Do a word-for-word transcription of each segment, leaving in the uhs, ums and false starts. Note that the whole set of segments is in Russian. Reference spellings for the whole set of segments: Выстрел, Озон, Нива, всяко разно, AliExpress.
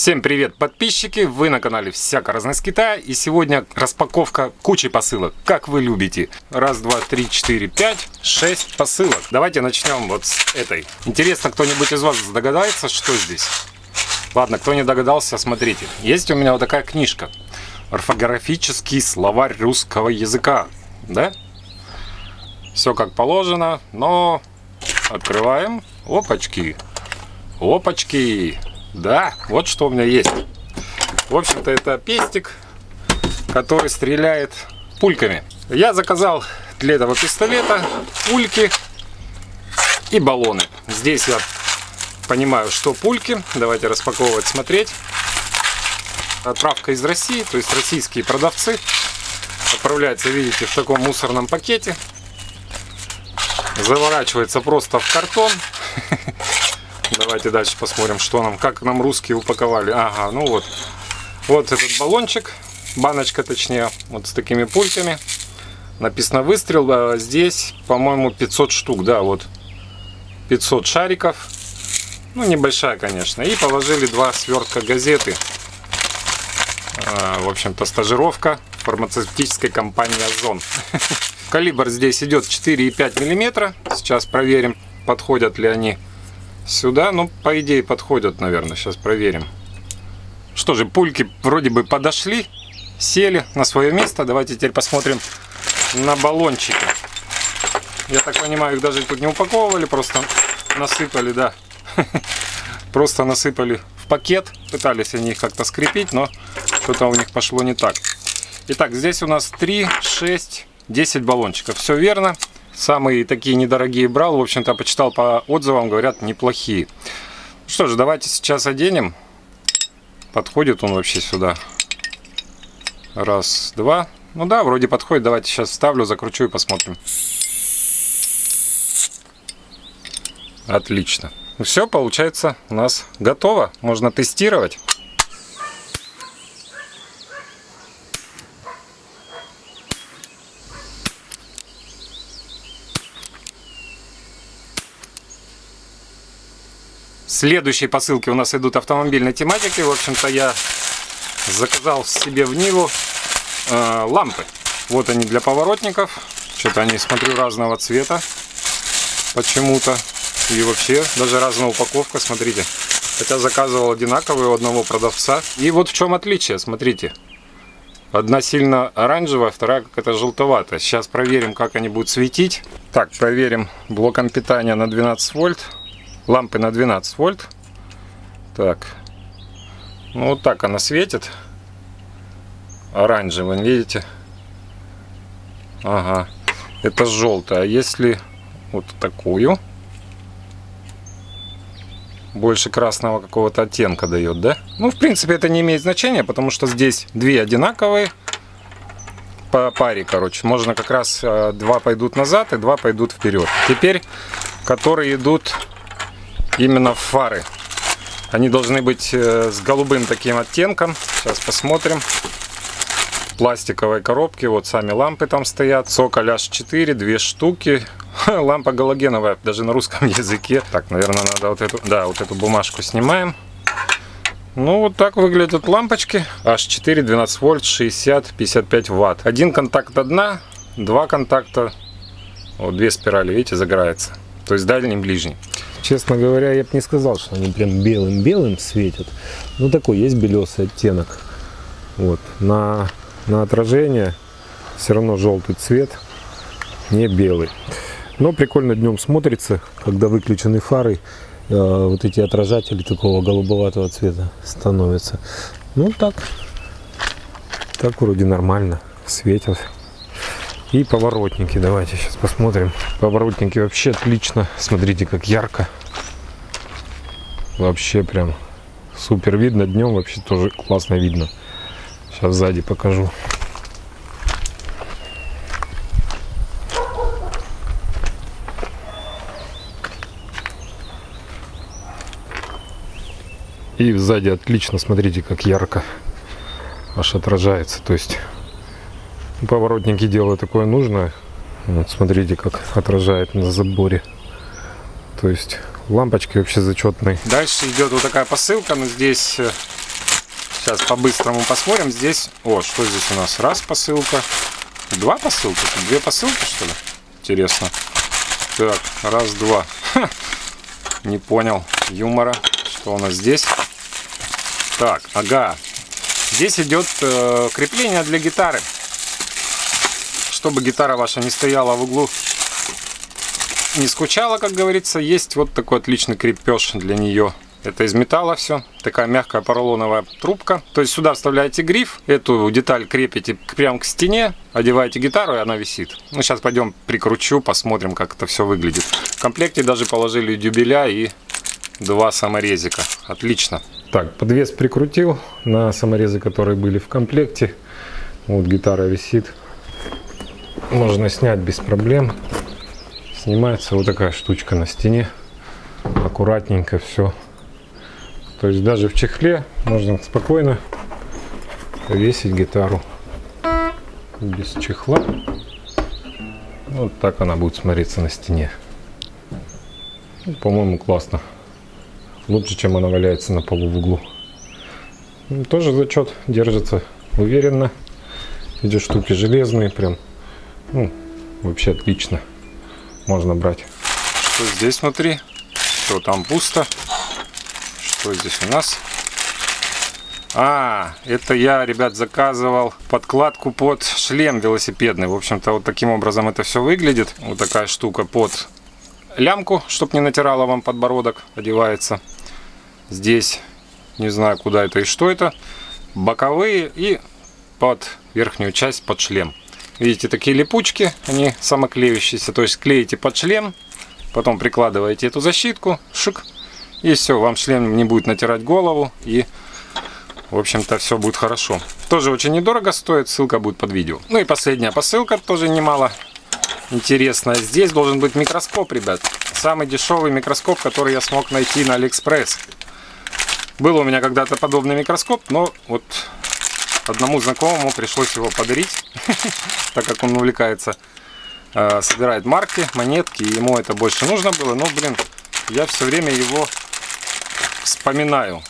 Всем привет, подписчики! Вы на канале «Всяко разное с Китая», и сегодня распаковка кучи посылок, как вы любите. Раз, два, три, четыре, пять, шесть посылок. Давайте начнем вот с этой. Интересно, кто-нибудь из вас догадается, что здесь? Ладно, кто не догадался, смотрите. Есть у меня вот такая книжка. Орфографический словарь русского языка. Да? Все как положено, но открываем. Опачки! Опачки! Да, вот что у меня есть. В общем-то, это пестик, который стреляет пульками. Я заказал для этого пистолета пульки и баллоны. Здесь я понимаю, что пульки. Давайте распаковывать, смотреть. Отправка из России, то есть российские продавцы. Отправляется, видите, в таком мусорном пакете. Заворачивается просто в картон. Давайте дальше посмотрим, что нам, как нам русские упаковали. Ага, ну вот. Вот этот баллончик, баночка точнее, вот с такими пульками. Написано «Выстрел». А здесь, по-моему, пятьсот штук, да, вот. пятьсот шариков. Ну, небольшая, конечно. И положили два свертка газеты. А, в общем-то, стажировка фармацевтической компании «Озон». Калибр здесь идет четыре и пять миллиметра. Сейчас проверим, подходят ли они сюда, ну, по идее, подходят, наверное. Сейчас проверим. Что же, пульки вроде бы подошли, сели на свое место. Давайте теперь посмотрим на баллончики. Я так понимаю, их даже тут не упаковывали, просто насыпали, да. Просто насыпали в пакет. Пытались они их как-то скрепить, но что-то у них пошло не так. Итак, здесь у нас три, шесть, десять баллончиков. Все верно. Самые такие недорогие брал, в общем-то, почитал по отзывам, говорят, неплохие. Что же, давайте сейчас оденем. Подходит он вообще сюда? Раз, два. Ну да, вроде подходит. Давайте сейчас вставлю, закручу и посмотрим. Отлично. Все, получается, у нас готово. Можно тестировать. Следующие посылки у нас идут автомобильной тематики. В общем-то, я заказал себе в Ниву э, лампы. Вот они для поворотников. Что-то они, смотрю, разного цвета почему-то. И вообще, даже разная упаковка, смотрите. Хотя заказывал одинаковые у одного продавца. И вот в чем отличие, смотрите. Одна сильно оранжевая, вторая какая-то желтоватая. Сейчас проверим, как они будут светить. Так, проверим блоком питания на двенадцать вольт. Лампы на двенадцать вольт. Так. Ну, вот так она светит. Оранжевым, видите? Ага. Это желтая. А если вот такую? Больше красного какого-то оттенка дает, да? Ну, в принципе, это не имеет значения, потому что здесь две одинаковые. По паре, короче. Можно как раз два пойдут назад и два пойдут вперед. Теперь, которые идут... Именно фары. Они должны быть с голубым таким оттенком. Сейчас посмотрим. Пластиковые коробки. Вот сами лампы там стоят. Соколь аш четыре, две штуки. Лампа галогеновая, даже на русском языке. Так, наверное, надо вот эту, да, вот эту бумажку снимаем. Ну, вот так выглядят лампочки. аш четыре, двенадцать вольт, шестьдесят, пятьдесят пять ватт. Один контакт от дна, два контакта. Вот две спирали, видите, загорается. То есть дальний и ближний. Честно говоря, я бы не сказал, что они прям белым-белым светят. Ну, такой есть белесый оттенок. Вот. На, на отражение все равно желтый цвет, не белый. Но прикольно днем смотрится, когда выключены фары, э, вот эти отражатели такого голубоватого цвета становятся. Ну, так. Так вроде нормально светят. И поворотники, давайте сейчас посмотрим. Поворотники вообще отлично. Смотрите, как ярко. Вообще прям супер видно. Днем вообще тоже классно видно. Сейчас сзади покажу. И сзади отлично, смотрите, как ярко. Аж отражается, то есть... Поворотники делают такое нужное. Вот смотрите, как отражает на заборе. То есть лампочки вообще зачетные. Дальше идет вот такая посылка, но здесь Сейчас по-быстрому посмотрим. Здесь, о, что здесь у нас? Раз посылка. Два посылки? Две посылки, что ли? Интересно. Так, раз, два. Ха, не понял юмора. Что у нас здесь? Так, ага. Здесь идет э, крепление для гитары. Чтобы гитара ваша не стояла в углу, не скучала, как говорится, есть вот такой отличный крепеж для нее. Это из металла все, такая мягкая поролоновая трубка. То есть сюда вставляете гриф, эту деталь крепите прям к стене, одеваете гитару, и она висит. Ну, сейчас пойдем прикручу, посмотрим, как это все выглядит. В комплекте даже положили дюбеля и два саморезика. Отлично. Так, подвес прикрутил на саморезы, которые были в комплекте. Вот гитара висит. Можно снять без проблем. Снимается вот такая штучка на стене. Аккуратненько все. То есть даже в чехле можно спокойно повесить гитару. Без чехла. Вот так она будет смотреться на стене. Ну, по-моему, классно. Лучше, чем она валяется на полу в углу. Ну, тоже зачет, держится уверенно. Эти штуки железные прям. Ну, вообще отлично. Можно брать. Что здесь внутри? Что там пусто? Что здесь у нас? А, это я, ребят, заказывал подкладку под шлем велосипедный. В общем-то, вот таким образом это все выглядит. Вот такая штука под лямку, чтобы не натирала вам подбородок, одевается. Здесь, не знаю, куда это и что это. Боковые и под верхнюю часть, под шлем. Видите, такие липучки, они самоклеющиеся. То есть клеите под шлем, потом прикладываете эту защитку, шик. И все, вам шлем не будет натирать голову. И, в общем-то, все будет хорошо. Тоже очень недорого стоит, ссылка будет под видео. Ну и последняя посылка, тоже немало интересная. Здесь должен быть микроскоп, ребят. Самый дешевый микроскоп, который я смог найти на AliExpress. Был у меня когда-то подобный микроскоп, но вот одному знакомому пришлось его подарить, так как он увлекается, собирает марки, монетки, и ему это больше нужно было. Но, блин, я все время его вспоминаю,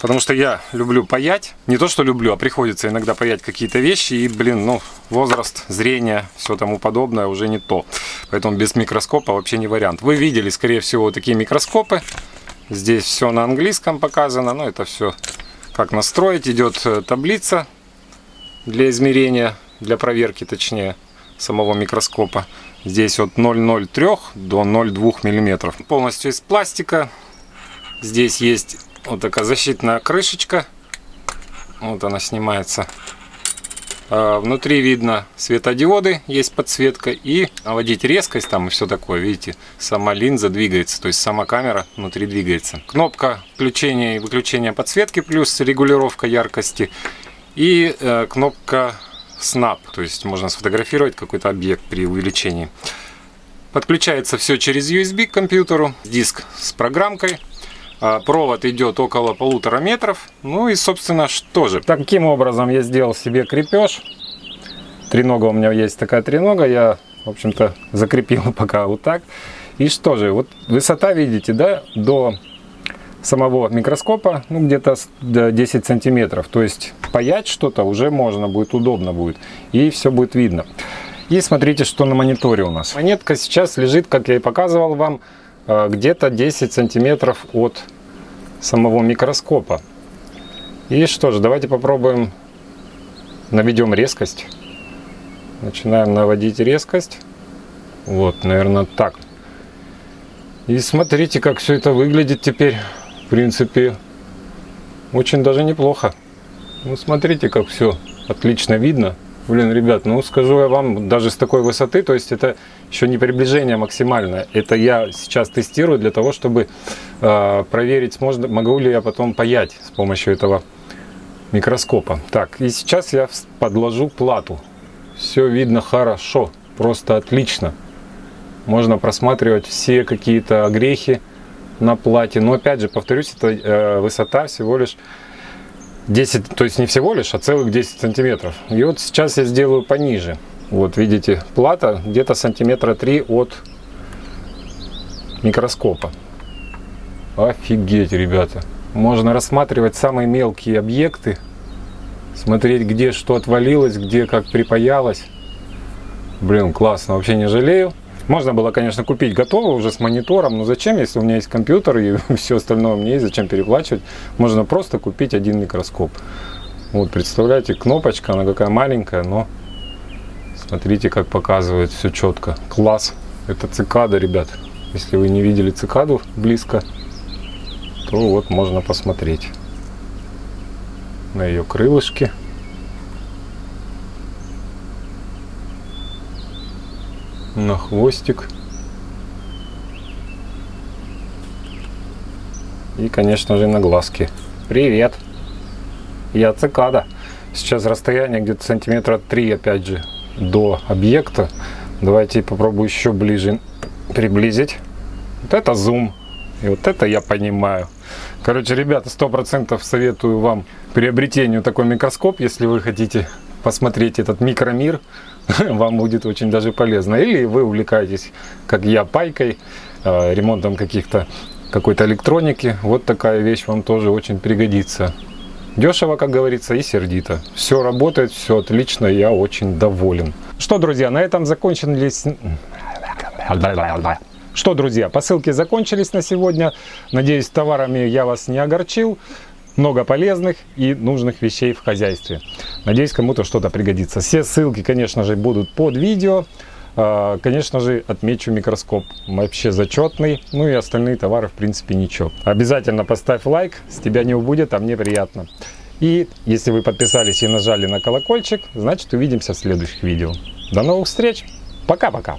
потому что я люблю паять. Не то что люблю, а приходится иногда паять какие-то вещи. И, блин, ну, возраст, зрение, все тому подобное уже не то. Поэтому без микроскопа вообще не вариант. Вы видели, скорее всего, такие микроскопы. Здесь все на английском показано. Но это все как настроить. Идет таблица для измерения, для проверки, точнее, самого микроскопа. Здесь от ноль целых ноль три до ноль целых две миллиметров. Полностью из пластика. Здесь есть вот такая защитная крышечка. Вот она снимается. А внутри видно светодиоды, есть подсветка. И наводить резкость там и все такое. Видите, сама линза двигается. То есть сама камера внутри двигается. Кнопка включения и выключения подсветки плюс регулировка яркости. И э, кнопка Snap, то есть можно сфотографировать какой-то объект при увеличении. Подключается все через ю эс би к компьютеру, диск с программкой, провод идет около полутора метров. Ну и, собственно, что же. Таким образом я сделал себе крепеж. Тренога у меня есть, такая тренога, я, в общем-то, закрепил пока вот так. И что же, вот высота, видите, да, до самого микроскопа, ну, где-то десять сантиметров. То есть паять что-то уже можно будет, удобно будет. И все будет видно. И смотрите, что на мониторе у нас. Монетка сейчас лежит, как я и показывал вам, где-то десять сантиметров от самого микроскопа. И что же, давайте попробуем. Наведем резкость. Начинаем наводить резкость. Вот, наверное, так. И смотрите, как все это выглядит теперь. В принципе, очень даже неплохо. Ну, смотрите, как все отлично видно. Блин, ребят, ну, скажу я вам, даже с такой высоты, то есть это еще не приближение максимальное. Это я сейчас тестирую для того, чтобы э, проверить, можно, могу ли я потом паять с помощью этого микроскопа. Так, и сейчас я подложу плату. Все видно хорошо, просто отлично. Можно просматривать все какие-то огрехи на плате. Но опять же, повторюсь, это э, высота всего лишь десять, то есть не всего лишь, а целых десять сантиметров. И вот сейчас я сделаю пониже. Вот видите, плата где-то сантиметра три от микроскопа. Офигеть, ребята. можно рассматривать самые мелкие объекты, смотреть, где что отвалилось, где как припаялось. Блин, классно, вообще не жалею. Можно было, конечно, купить готово уже с монитором, но зачем, если у меня есть компьютер и все остальное у меня есть, зачем переплачивать? Можно просто купить один микроскоп. Вот, представляете, кнопочка, она какая маленькая, но смотрите, как показывает все четко. Класс! Это цикада, ребят. Если вы не видели цикаду близко, то вот можно посмотреть на ее крылышки. На хвостик и, конечно же, на глазки. Привет, я цикада. Сейчас расстояние где-то сантиметра три, опять же, до объекта. Давайте попробую еще ближе приблизить. Вот это зум, и вот это я понимаю. Короче, ребята, сто процентов советую вам приобретению такой микроскоп, если вы хотите посмотреть этот микромир. Вам будет очень даже полезно. Или вы увлекаетесь, как я, пайкой, ремонтом каких-то какой-то электроники. Вот такая вещь вам тоже очень пригодится. Дешево, как говорится, и сердито. Все работает, все отлично, я очень доволен. Что, друзья, на этом закончились... Что, друзья, посылки закончились на сегодня. Надеюсь, товарами я вас не огорчил. Много полезных и нужных вещей в хозяйстве. Надеюсь, кому-то что-то пригодится. Все ссылки, конечно же, будут под видео. Конечно же, отмечу микроскоп. Вообще зачетный. Ну и остальные товары, в принципе, ничего. Обязательно поставь лайк. С тебя не убудет, а мне приятно. И если вы подписались и нажали на колокольчик, значит, увидимся в следующих видео. До новых встреч. Пока-пока.